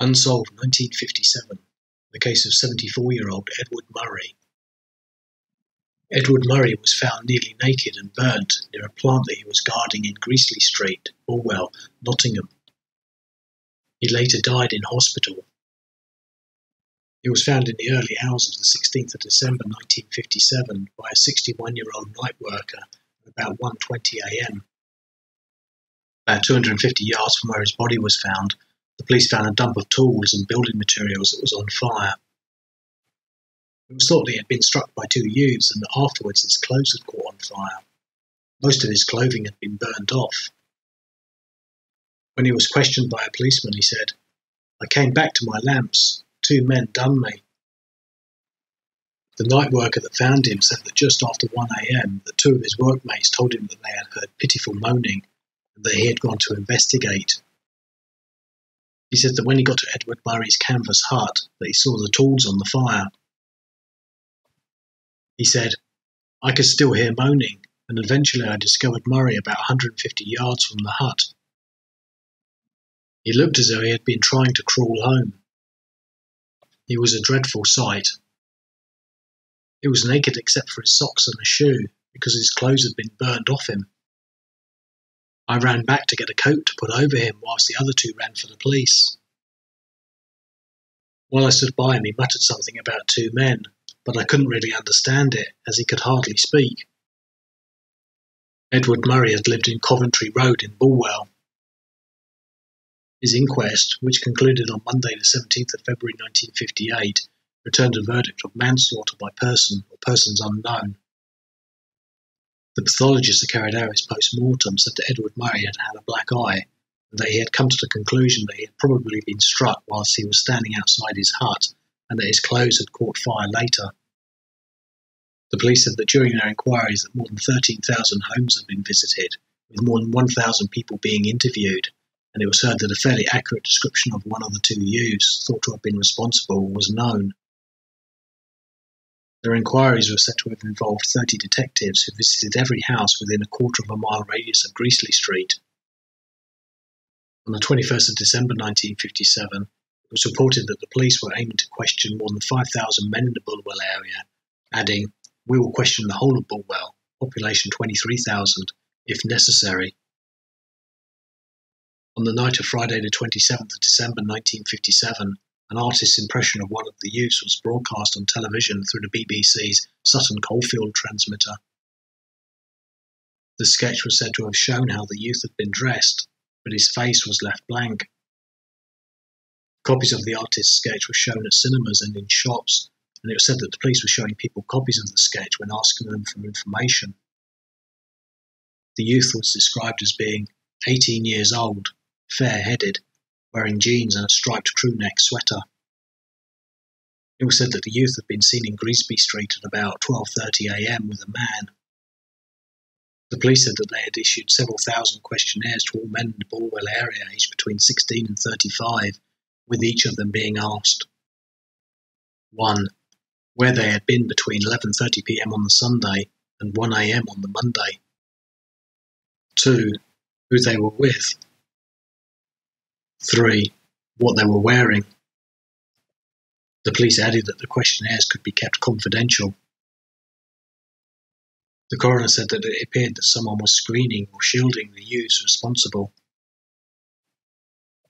Unsolved 1957, the case of 74-year-old Edward Murray. Edward Murray was found nearly naked and burnt near a plant that he was guarding in Greasley Street, Bulwell, Nottingham. He later died in hospital. He was found in the early hours of the 16th of December 1957 by a 61-year-old night worker at about 1:20 a.m. About 250 yards from where his body was found, the police found a dump of tools and building materials that was on fire. It was thought that he had been struck by two youths and that afterwards his clothes had caught on fire. Most of his clothing had been burned off. When he was questioned by a policeman, he said, "I came back to my lamps. Two men done me." The night worker that found him said that just after 1 a.m, that two of his workmates told him that they had heard pitiful moaning and that he had gone to investigate. He said that when he got to Edward Murray's canvas hut, that he saw the tools on the fire. He said, "I could still hear moaning, and eventually I discovered Murray about 150 yards from the hut. He looked as though he had been trying to crawl home. It was a dreadful sight. He was naked except for his socks and a shoe, because his clothes had been burned off him. I ran back to get a coat to put over him whilst the other two ran for the police. While I stood by him, he muttered something about two men, but I couldn't really understand it, as he could hardly speak." Edward Murray had lived in Coventry Road in Bulwell. His inquest, which concluded on Monday the 17th of February 1958, returned a verdict of manslaughter by person or persons unknown. The pathologist that carried out his post-mortem said that Edward Murray had had a black eye and that he had come to the conclusion that he had probably been struck whilst he was standing outside his hut and that his clothes had caught fire later. The police said that during their inquiries that more than 13,000 homes had been visited, with more than 1,000 people being interviewed, and it was heard that a fairly accurate description of one of the two youths thought to have been responsible was known. Their inquiries were said to have involved 30 detectives who visited every house within a quarter of a mile radius of Greasley Street. On the 21st of December 1957, it was reported that the police were aiming to question more than 5,000 men in the Bulwell area, adding, "We will question the whole of Bulwell, population 23,000, if necessary." On the night of Friday the 27th of December 1957, an artist's impression of one of the youths was broadcast on television through the BBC's Sutton Coldfield transmitter. The sketch was said to have shown how the youth had been dressed, but his face was left blank. Copies of the artist's sketch were shown at cinemas and in shops, and it was said that the police were showing people copies of the sketch when asking them for information. The youth was described as being 18 years old, fair-headed, wearing jeans and a striped crewneck sweater. It was said that the youth had been seen in Greasley Street at about 12:30 a.m. with a man. The police said that they had issued several thousand questionnaires to all men in the Bulwell area aged between 16 and 35, with each of them being asked 1. Where they had been between 11:30 p.m. on the Sunday and 1 a.m. on the Monday. 2. Who they were with. 3. What they were wearing. The police added that the questionnaires could be kept confidential. The coroner said that it appeared that someone was screening or shielding the youths responsible.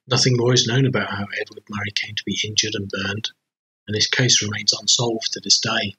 Nothing more is known about how Edward Murray came to be injured and burned, and his case remains unsolved to this day.